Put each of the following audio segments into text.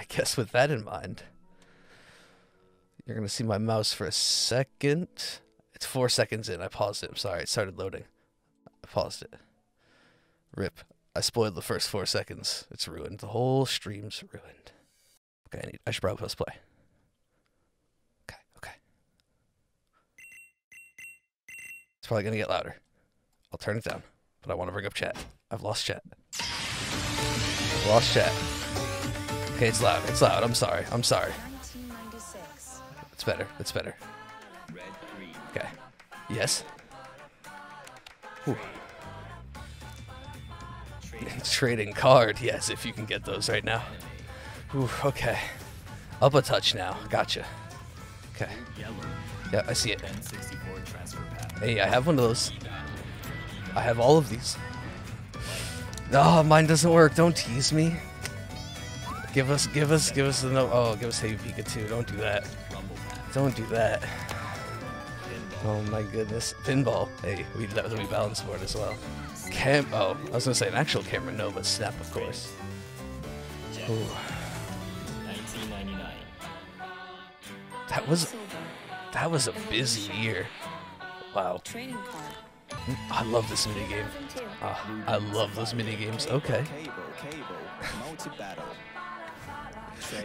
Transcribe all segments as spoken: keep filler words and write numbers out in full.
I guess with that in mind, you're going to see my mouse for a second. It's four seconds in. I paused it. I'm sorry. It started loading. I paused it. Rip. I spoiled the first four seconds. It's ruined. The whole stream's ruined. Okay, I, need, I should probably post play. Okay, okay. It's probably going to get louder. I'll turn it down, but I want to bring up chat. I've lost chat. I've lost chat. Okay, it's loud. It's loud. I'm sorry. I'm sorry. It's better. It's better. Okay. Yes. Ooh. It's trading card. Yes, if you can get those right now. Ooh, okay. Up a touch now. Gotcha. Okay. Yeah, I see it. Hey, I have one of those. I have all of these. Oh, mine doesn't work. Don't tease me. Give us, give us, give us the no. Oh, give us Hey Pikachu. Don't do that. Don't do that. Oh my goodness. Pinball. Hey, we that was a rebalance board as well. Cam. Oh, I was gonna say an actual camera. No, but Snap, of course. Ooh. That was, that was a busy year. Wow. I love this mini game. Oh, I love those mini games. Okay.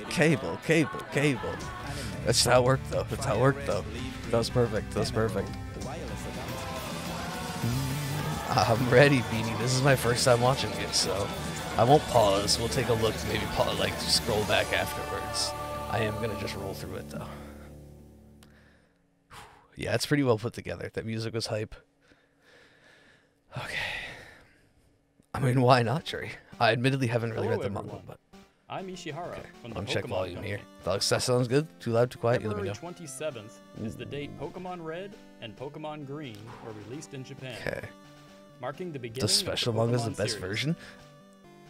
Cable, cable, cable. That's how it worked, though. That's how it worked, though. That was perfect. That was perfect. I'm ready, Beanie. This is my first time watching it, so I won't pause. We'll take a look. Maybe pause, like scroll back afterwards. I am gonna just roll through it, though. Yeah, it's pretty well put together. That music was hype. Okay. I mean, why not, Jerry? I admittedly haven't really Hello, read the everyone. manga, but. I'm Ishihara okay. from the Let me Pokemon check volume company. here. Alex, that sounds good? Too loud, too quiet? February you let me know. twenty-seventh is the date Pokemon Red and Pokemon Green were released in Japan. Okay. Marking the beginning the special of the manga is the best series. version?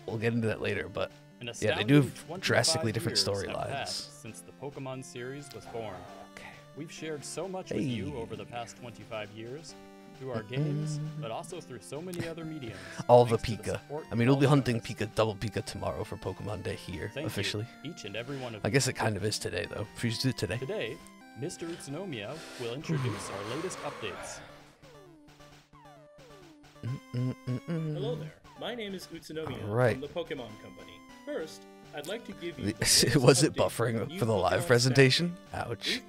We'll get into that later, but yeah, they do have drastically different storylines. Since the Pokemon series was born. Okay. We've shared so much hey. with you over the past twenty-five years. Through our games, but also through so many other mediums. All the Pika. I mean, we'll be hunting Pika, double Pika tomorrow for Pokemon Day here, Thank officially. You, each and every one of I guess it kind of is today, though. If you do it today. Today, Mister Utsunomiya will introduce our latest updates. Mm -mm -mm -mm. Hello there. My name is Utsunomiya right. from the Pokemon Company. First, I'd like to give you the was it buffering for the live presentation? Staff. Ouch.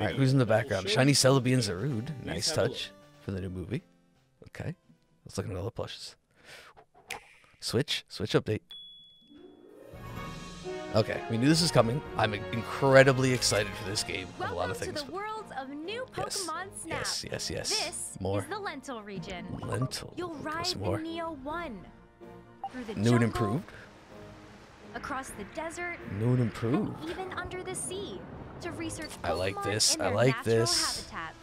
Alright, who's in the background? Shiny Celebi and Zarude. Nice touch. For the new movie. Okay. Let's look at all the plushes. Switch. Switch update. Okay. We knew this was coming. I'm incredibly excited for this game. Welcome a lot of things. To the world of new Pokemon yes. Snap. Yes, yes, yes. This more. Is the Lentil region. Lentil. You'll ride more. in Neo one. Through the new jungle, and improved. Across the desert. New and improved. And even under the sea. To research Pokemon I like this. In their I like this. Habitats.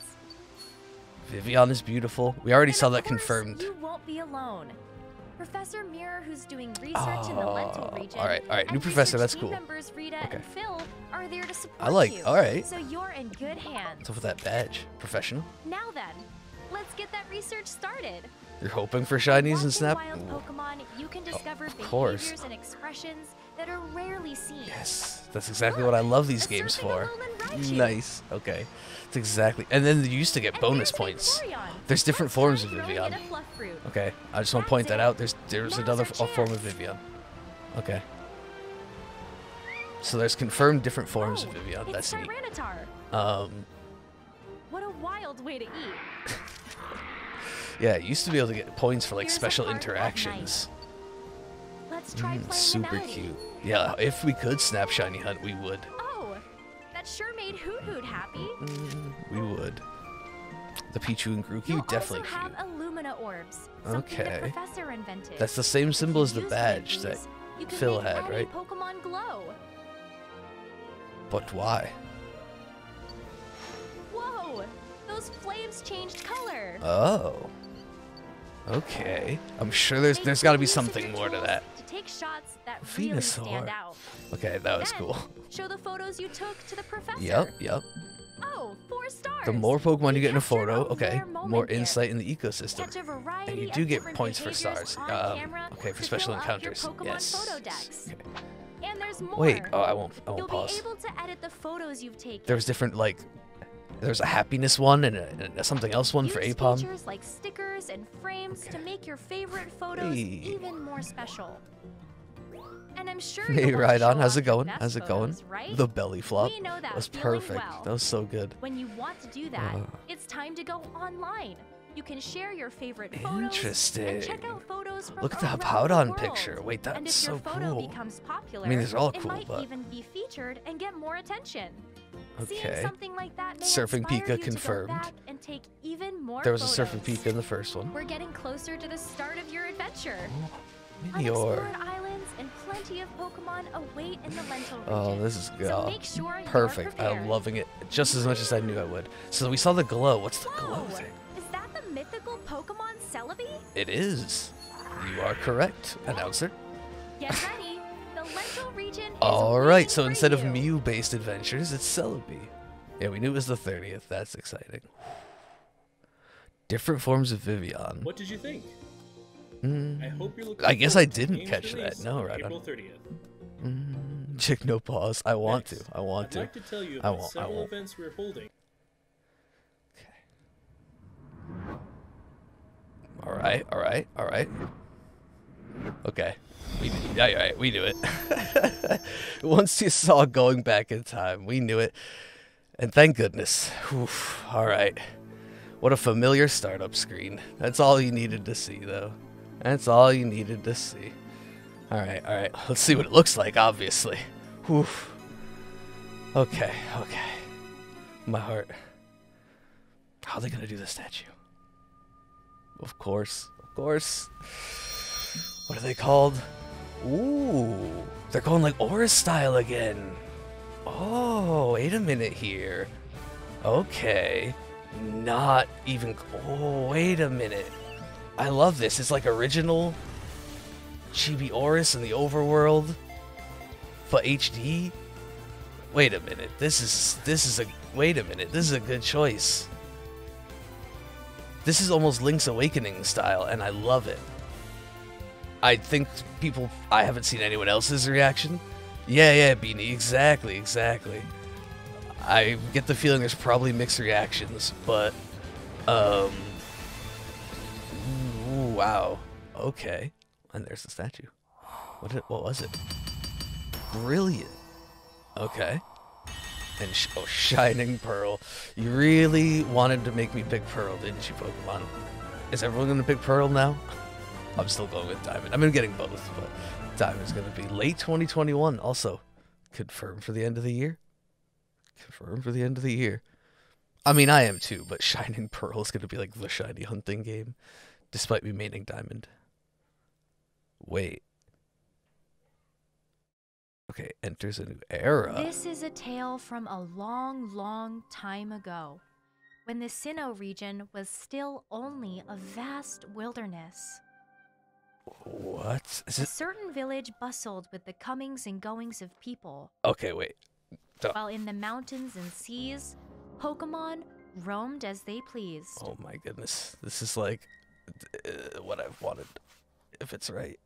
Vivian is beautiful. We already and saw that confirmed. You won't be alone. Professor Mirror, who's doing research oh, in the Lentil region. All right, all right. New professor, that's cool. Members, Rita okay. and Phil are there to support I like. You, all right. So you're in good hands. So for that badge, professional. Now then, let's get that research started. You're hoping for shinies and Snap. Wild Pokemon, you can discover oh, of course. And expressions that are rarely seen. Yes, that's exactly Look, what I love these games for. Nice. Okay. That's exactly. And then you used to get and bonus points. There's different forms of Vivian. Okay. I just want to point that out. There's there's Now's another form of Vivian. Okay. So there's confirmed different forms oh, of Vivian. That's neat. Um What a wild way to eat. Yeah, you used to be able to get points for like Here's special interactions. Let's try mm, super cute. Yeah, if we could Snap Shiny Hunt, we would. Oh, that sure made Hoot Hoot happy. Mm, we would. The Pichu and Grookey You'll definitely also have cute. Illumina orbs, okay. The professor invented. That's the same symbol as the badge that Phil had, right? Pokemon glow. But why? Whoa, those flames changed color. Oh. Okay. I'm sure there's there's got to be something more to that. To take shots that Venusaur. Really stand out. Okay, that was then, cool. Show the photos you took to the professor. Yep, yep. Oh, four stars. The more Pokemon you, you get in a photo, okay, more insight there. in the ecosystem. And you do get points for stars. Um, okay, for special encounters. Yes. Okay. And And there's more. Wait, oh, I won't. I won't You'll pause. You'll be able to edit the photos you've taken. There's different, like, there's a happiness one and a, a something else one Use for A POM. Features like stickers and frames okay. to make your favorite photos hey. even more special. And I'm sure. Hey, Rhydon, how's it going? How's it going? Photos, right? The belly flop we know that was perfect. Well. That was so good. When you want to do that, uh. it's time to go online. You can share your favorite photos. Interesting. And check out photos from Look at that Powdon picture. Wait, that's so cool. And if your photo becomes popular, I mean, these are all cool, but it might even be featured and get more attention. Okay. Something like that may Surfing Pika confirmed. And take even more there was photos. a Surfing Pika in the first one. We're getting closer to the start of your adventure. Meteor. Islands and plenty of Pokemon await in the lentil oh, region. This is good. So make sure perfect. I'm loving it just as much as I knew I would. So we saw the glow. What's the glow thing? Mythical Pokemon Celebi? It is. You are correct, announcer. Get ready. The Lentil region is Alright, so instead you. of Mew-based adventures, it's Celebi. Yeah, we knew it was the thirtieth. That's exciting. Different forms of Vivian. What did you think? Mm, I hope you're looking I guess I didn't catch release. that. No, right April thirtieth. Mm, check no pause. I want Next. to. I want I'd to. I'd like to tell you about several events we're holding. All right, all right, all right. Okay, we all right, we knew it. Once you saw going back in time, we knew it, and thank goodness. Oof, all right, what a familiar startup screen. That's all you needed to see, though. That's all you needed to see. All right, all right. Let's see what it looks like. Obviously. Oof. Okay, okay. My heart. How are they gonna do the statue? Of course, of course. What are they called? Ooh, they're going like Aura style again. Oh, wait a minute here. Okay, not even. Oh, wait a minute. I love this. It's like original Chibi Aurus in the overworld for H D. Wait a minute. This is this is a. Wait a minute. This is a good choice. This is almost Link's Awakening style, and I love it. I think people... I haven't seen anyone else's reaction. Yeah, yeah, Beanie, exactly, exactly. I get the feeling there's probably mixed reactions, but... Um... Ooh, wow. Okay. And there's the statue. What, did, what was it? Brilliant. Okay. And sh oh, Shining Pearl. You really wanted to make me pick Pearl, didn't you, Pokemon? Is everyone going to pick Pearl now? I'm still going with Diamond. I've been getting both, but Diamond's going to be late twenty twenty-one. Also, confirmed for the end of the year. Confirmed for the end of the year. I mean, I am too, but Shining Pearl is going to be like the shiny hunting game, despite me maining Diamond. Wait. Okay, enters a new era. This is a tale from a long, long time ago, when the Sinnoh region was still only a vast wilderness. What? Is it... A certain village bustled with the comings and goings of people. Okay, wait. Oh. While in the mountains and seas, Pokemon roamed as they pleased. Oh my goodness. This is like uh, what I've wanted, if it's right.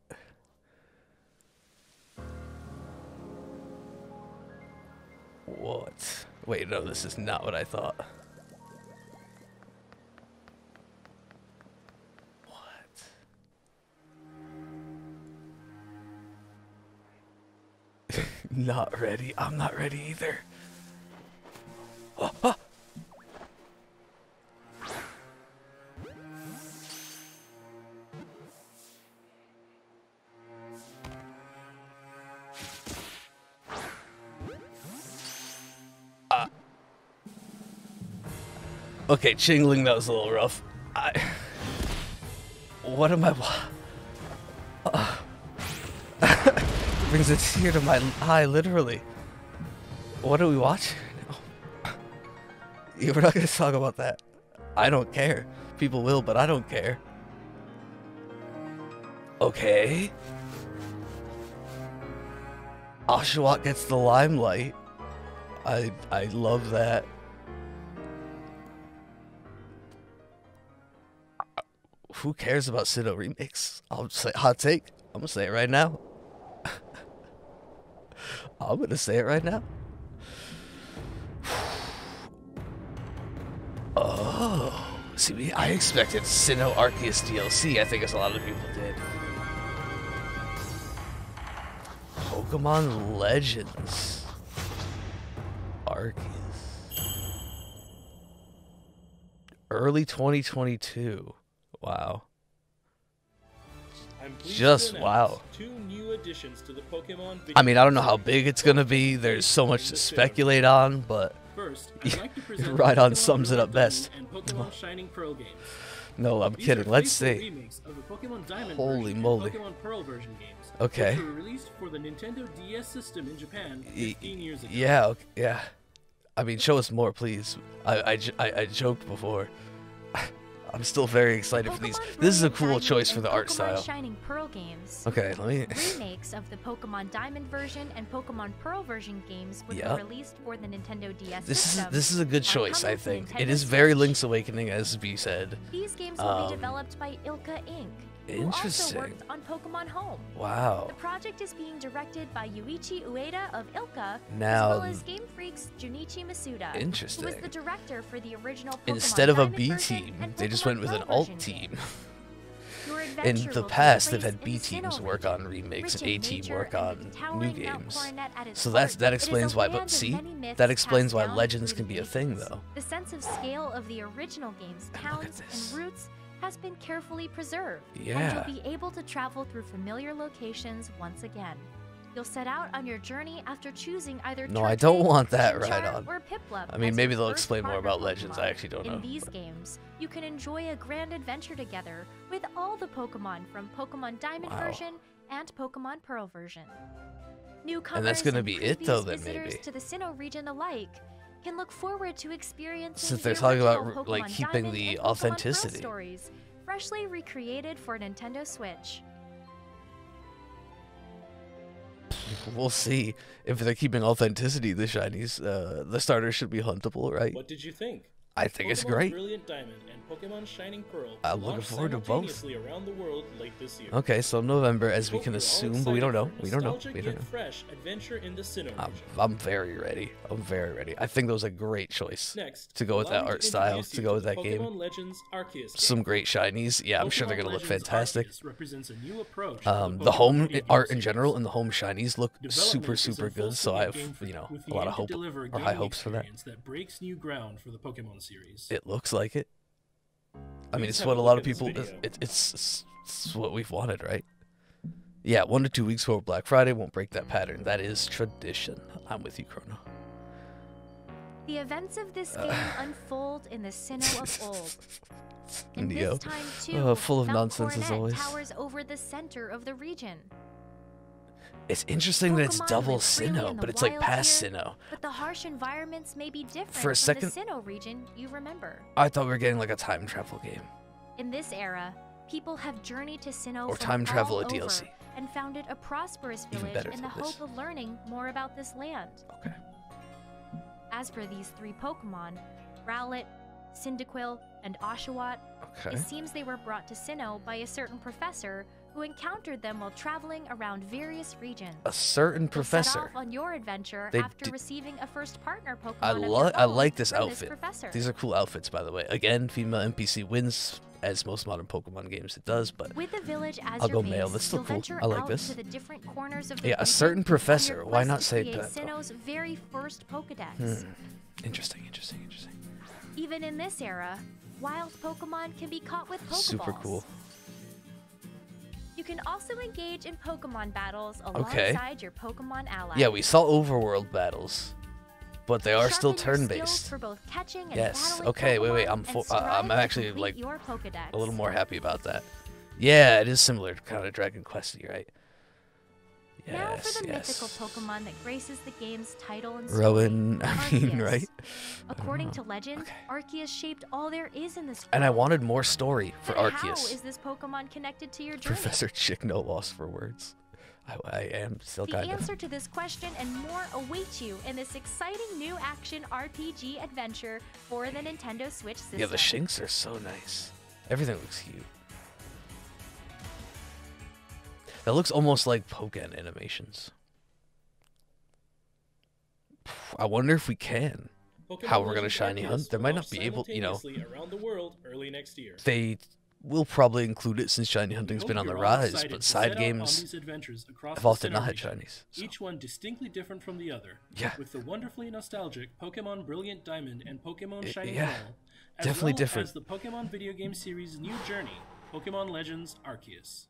What? Wait, no, this is not what I thought. What? Not ready. I'm not ready either. Oh, oh. Okay, Chingling, that was a little rough. I... What am I... Uh, brings a tear to my eye, literally. What do we watch? No. Yeah, we're not going to talk about that. I don't care. People will, but I don't care. Okay. Oshawott gets the limelight. I I love that. Who cares about Sinnoh Remix? I'll say hot take. I'm gonna say it right now. I'm gonna say it right now. Oh, see, I expected Sinnoh Arceus D L C. I think as a lot of people did. Pokemon Legends Arceus. Early twenty twenty-two. Wow. I'm Just wow. Two new additions to the Pokemon video. I mean, I don't know how big it's going to be. There's so much to speculate on, but first, I'd like to present Rhydon Pokemon sums it up best. And Pokemon Shining Pearl games. No, I'm These kidding. Let's see. Of the Pokemon Diamond Holy moly. Pokemon Pearl version games, okay. Which were released for the Nintendo D S system in Japan fifteen years ago. Yeah, okay, yeah. I mean, show us more, please. I, I, I, I joked before. I'm still very excited Pokemon for these. This is a cool Diamond choice for the Pokemon art style. Shining Pearl games. Okay, let me. Remakes of the Pokemon Diamond version and Pokemon Pearl version games which yep. were released for the Nintendo D S. This system. is this is a good choice, I think. Nintendo it is very Link's Awakening, as V said. These games um, will be developed by Ilka Incorporated. Interesting. Who also worked on Pokemon Home. Wow. The project is being directed by Yuichi Ueda of Ilka, now, as well as Game Freak's Junichi Masuda. Interesting. Who was the director for the original Pokemon Instead of a B team, they just went with an alt team. In the past, they've had B teams work on remakes and A team work on new games. So that's, that explains why, but see, that explains why Legends can be a thing, though. The sense of scale of the original game's towns and roots has been carefully preserved, yeah. and you'll be able to travel through familiar locations once again. You'll set out on your journey after choosing either No, I don't want that right on. I mean, maybe they'll explain more about Pokemon. Legends. I actually don't know. In these but. games, you can enjoy a grand adventure together with all the Pokemon from Pokemon Diamond wow. version and Pokemon Pearl version. Newcomers and that's going to be it, though, then maybe. To the Sinnoh region alike can look forward to experiencing since they're talking about Pokemon like keeping Diamond the authenticity stories freshly recreated for Nintendo Switch. We'll see if they're keeping authenticity. The shinies, uh, the starters should be huntable, right? What did you think? I think Pokemon it's great. Brilliant Diamond and Pokemon Shining Pearl I'm looking forward to both. Around the world late this year. Okay, so November, as we can assume, but we don't know. We don't know. We don't know. Fresh adventure in the Sinnoh I'm, I'm very ready. I'm very ready. I think that was a great choice Next, to go with that art style, to go with that game. Legends Arceus. Some great shinies. Yeah, I'm Pokemon sure they're going to look fantastic. A new um, the, the home art in general and the home shinies look super, super good, so I have, you know, a lot of hope or high hopes for that. That breaks new ground for the Pokemon series. It looks like it. I mean, it's what a lot of people. It, it, it's, it's what we've wanted, right? Yeah, one to two weeks before Black Friday won't break that pattern. That is tradition. I'm with you, Chrono. The events of this game uh, unfold in the Sinnoh of old. And Neo. This time too, oh, full of Mount nonsense Coronet as always. Towers over the center of the region. It's interesting Pokemon that it's double Sinnoh, but it's like past here, Sinnoh. But the harsh environments may be different for a second, from the Sinnoh region you remember. I thought we were getting like a time travel game. In this era, people have journeyed to Sinnoh or time travel a D L C and founded a prosperous village in the hope of learning more about this land. Okay. As for these three Pokemon, Rowlet, Cyndaquil, and Oshawott, okay. it seems they were brought to Sinnoh by a certain professor who encountered them while traveling around various regions. A certain professor. Set off on your adventure they after receiving a first partner Pokemon. I love. I like this outfit. This These are cool outfits, by the way. Again, female N P C wins, as most modern Pokemon games it does. But with the village as I'll your go base, male. This looks cool. I like this. To the different corners of the yeah, a certain professor. Why not say that? Sinnoh's very first Pokedex. Hmm. Interesting. Interesting. Interesting. Even in this era, wild Pokemon can be caught with Pokeballs. Super cool. You can also engage in Pokemon battles alongside okay. your Pokemon allies. Yeah, we saw overworld battles, but they are Sharpen still turn-based. For both catching and yes. Okay. Pokemon wait, wait. I'm for, uh, I'm actually like a little more happy about that. Yeah, it is similar to kind of Dragon Quest-y, right? Yes. Now for the yes. mythical Pokemon that graces the game's title and story, Rowan, I mean, Arceus. Right? According to legend, okay. Arceus shaped all there is in this world. And I wanted more story for but Arceus. How is this Pokemon connected to your journey? Professor Chick, no loss for words. I, I am still the kind of... The answer to this question and more await you in this exciting new action R P G adventure for the Nintendo Switch system. Yeah, the Shinx are so nice. Everything looks cute. That looks almost like Pokken animations. I wonder if we can. Pokemon how we're gonna shiny hunt? They might not be able, you know. Around the world early next year. They will probably include it since shiny hunting's been on the rise, but side games have often not had shinies. So. Each one distinctly different from the other. Yeah. With the wonderfully nostalgic Pokemon Brilliant Diamond and Pokemon Shining Pearl, as definitely well different. As the Pokemon video game series' new journey, Pokemon Legends Arceus.